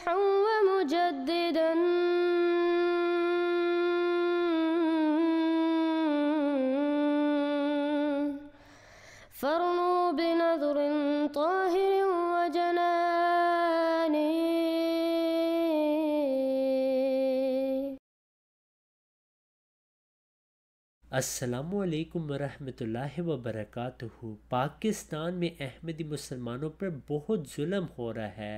فتحا ومجددا فرنوا بنذر طاهر وجناني. अस्सलामुअलैकुम वरहमतुल्लाहि वबरकातुहू। पाकिस्तान में अहमदी मुसलमानों पर बहुत जुल्म हो रहा है।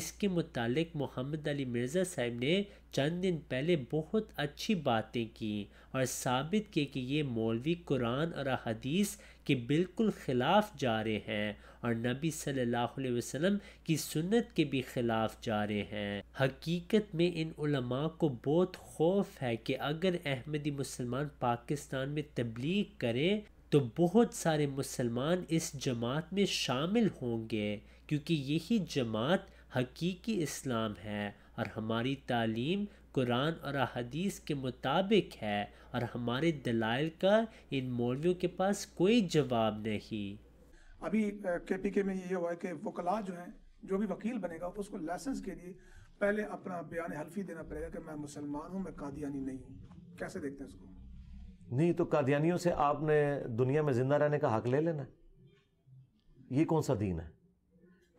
इसके मुतालिक मोहम्मद अली मिर्ज़ा साहब ने चंद दिन पहले बहुत अच्छी बातें की और साबित किए कि ये मौलवी कुरान और हदीस के बिल्कुल ख़िलाफ़ जा रहे हैं और नबी सल्लल्लाहु अलैहि वसल्लम की सुन्नत के भी ख़िलाफ़ जा रहे हैं। हकीकत में इन उलमा को बहुत खौफ है कि अगर अहमदी मुसलमान पाकिस्तान में तबलीग करें तो बहुत सारे मुसलमान इस जमात में शामिल होंगे, क्योंकि यही जमात हकीकी इस्लाम है और हमारी तालीम कुरान और हदीस के मुताबिक है और हमारे दलाइल का इन मौलवियों के पास कोई जवाब नहीं। अभी केपीके में ये हुआ है कि वकला जो हैं, जो भी वकील बनेगा उसको लाइसेंस के लिए पहले अपना बयान हल्फी देना पड़ेगा कि मैं मुसलमान हूँ, मैं कादियानी नहीं हूँ। कैसे देखते हैं इसको? नहीं तो कादियानियों से आपने दुनिया में जिंदा रहने का हक ले लेना, ये कौन सा दीन है?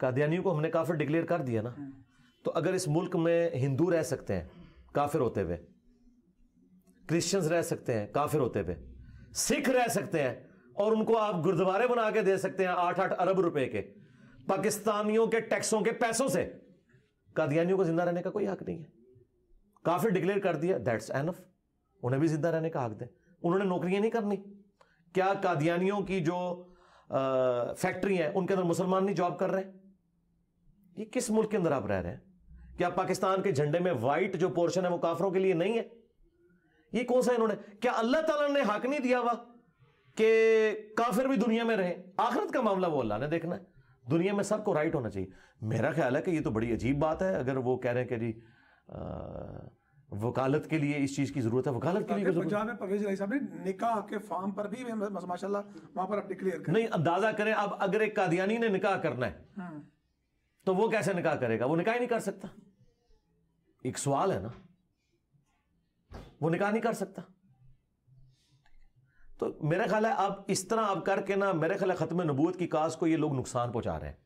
कादियानियों को हमने काफिर डिक्लेयर कर दिया ना, तो अगर इस मुल्क में हिंदू रह सकते हैं काफिर होते हुए, क्रिश्चियंस रह सकते हैं काफिर होते हुए, सिख रह सकते हैं और उनको आप गुरुद्वारे बना के दे सकते हैं 8-8 अरब रुपए के पाकिस्तानियों के टैक्सों के पैसों से, कादियानियों को जिंदा रहने का कोई हक नहीं है। काफिर डिक्लेयर कर दिया, दैट्स एनफ, उन्हें भी जिंदा रहने का हक दें। उन्होंने नौकरियां नहीं करनी क्या? कादियानियों की जो फैक्ट्री है उनके अंदर मुसलमान नहीं जॉब कर रहे हैं? ये किस मुल्क के अंदर आप रह रहे हैं? क्या पाकिस्तान के झंडे में वाइट जो पोर्शन है वो काफरों के लिए नहीं है? ये कौन सा इन्होंने, क्या अल्लाह ताला ने हक नहीं दिया हुआ कि काफिर भी दुनिया में रहे? आखिरत का मामला वो अल्लाह ने देखना है, दुनिया में सबको राइट होना चाहिए। मेरा ख्याल है कि ये तो बड़ी अजीब बात है अगर वो कह रहे हैं कि जी वकालत के लिए इस चीज की जरूरत है। वकालत के लिए पंजाब में परवेज अली साहब ने निकाह के फॉर्म पर भी माशाल्लाह वहां पर अब डिक्लेयर करें। नहीं, अंदाजा करें अब अगर एक कादियानी ने निकाह करना है तो वो कैसे निकाह करेगा? वो निकाह ही नहीं कर सकता। एक सवाल है ना, वो निकाह नहीं कर सकता। तो मेरा ख्याल है अब इस तरह आप करके ना, मेरा ख्याल है खत्म नबूवत की काज को ये लोग नुकसान पहुंचा रहे हैं,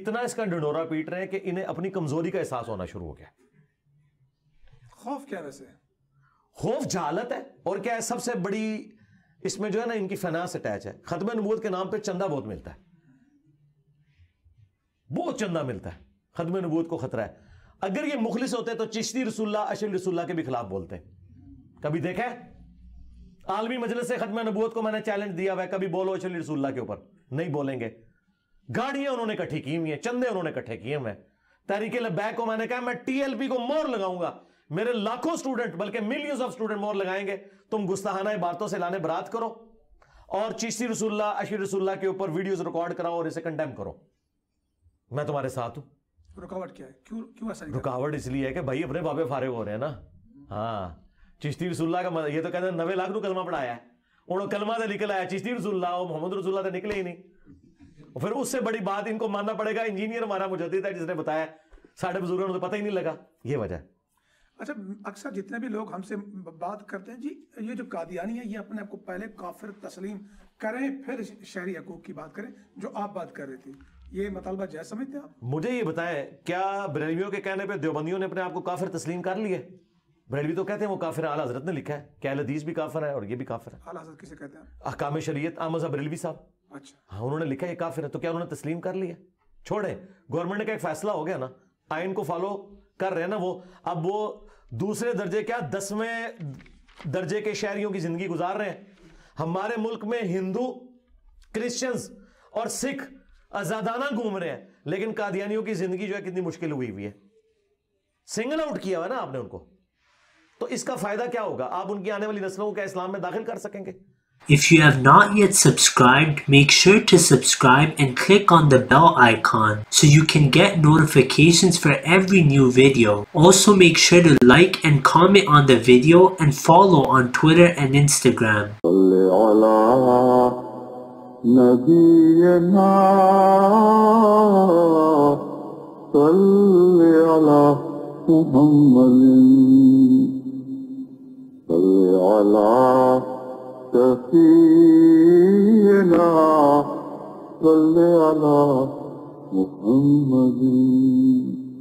इतना इसका डंडोरा पीट रहे हैं कि इन्हें अपनी कमजोरी का एहसास होना शुरू हो गया। खौफ क्या? वैसे खौफ जहालत है और क्या है सबसे बड़ी इसमें जो है ना, इनकी फाइनेंस अटैच है। खत्म नबूवत के नाम पर चंदा बहुत मिलता है, बहुत चंदा मिलता है। खत्म नबूवत को खतरा है। अगर ये मुखलिस होते तो चिश्ती रसूलुल्लाह अशल रसूलुल्लाह के भी खिलाफ बोलते। कभी देखा है? आलमी मजलिस से खत्म नबूवत को मैंने चैलेंज दिया हुआ है, कभी बोलो अशल रसूलुल्लाह के ऊपर, नहीं बोलेंगे। गाड़ियां उन्होंने इकट्ठी की हुई है, चंदे उन्होंने इकट्ठे किए हुए हैं। तहरीक लब्बैक को मैंने कहा मैं टीएलपी को मोहर लगाऊंगा, मेरे लाखों स्टूडेंट बल्कि मिलियंस ऑफ स्टूडेंट मोहर लगाएंगे, तुम गुस्ताहाना इबारतों से लाने बरात करो और चिश्ती रसूलुल्लाह अशल रसूलुल्लाह के ऊपर वीडियोज रिकॉर्ड कराओ और इसे कंडेम करो, मैं तुम्हारे साथ हूं। रुकावट क्या है? क्यों ऐसा? रुकावट इसलिए है कि भाई अपने बाबे फारे हो रहे हैं ना। हाँ, चिश्ती रसूलुल्लाह का ये तो कहते हैं 90 लाख रू कलमा पढ़ाया है, उन्होंने कलमा से निकल आया चिश्ती रसूलुल्लाह और मोहम्मद रसूलुल्लाह से निकले ही नहीं। और फिर उससे बड़ी बात इनको मानना पड़ेगा इंजीनियर हमारा मुजद्दिद है जिसने बताया, साढ़े बुजुर्गों को तो पता ही नहीं लगा, ये वजह। अच्छा, अक्सर जितने भी लोग हमसे बात करते हैं जी ये जो कादियानी है ये अपने आप को पहले काफिर तस्लीम करें फिर शहरी हकूक की बात करें, जो आप बात कर रहे थे, ये मतालबा जायज समझते हैं आप? मुझे ये बताएं, क्या बरेलवियों के कहने पे देवबंदियों ने अपने आप को काफिर तस्लीम कर लिया? बरेलवी तो कहते हैं वो काफिर है, आला हजरत ने लिखा है कि अहले हदीस भी काफिर है और ये भी काफिर है। आला हजरत किसे कहते हैं? अहकाम शरीयत अहमद बरेलवी साहब। अच्छा, हाँ, उन्होंने लिखा है काफिर है, तो क्या उन्होंने तस्लीम कर लिया? छोड़े, गवर्नमेंट का एक फैसला हो गया ना, आइन को फॉलो कर रहे हैं ना वो। अब वो दूसरे दर्जे क्या 10वें दर्जे के शहरियों की जिंदगी गुजार रहे हैं। हमारे मुल्क में हिंदू, क्रिश्चियंस और सिख आजादाना घूम रहे हैं, लेकिन कादियानियों की जिंदगी जो है कितनी मुश्किल हुई है। सिंगल आउट किया हुआ है ना आपने उनको, तो इसका फायदा क्या होगा? आप उनकी आने वाली नस्लों को क्या इस्लाम में दाखिल कर सकेंगे? If you have not yet subscribed, make sure to subscribe and click on the bell icon so you can get notifications for every new video. Also make sure to like and comment on the video and follow on Twitter and Instagram. सल्ले अला मुहम्मद अला सफीना सल्ले अला मुहम्मद।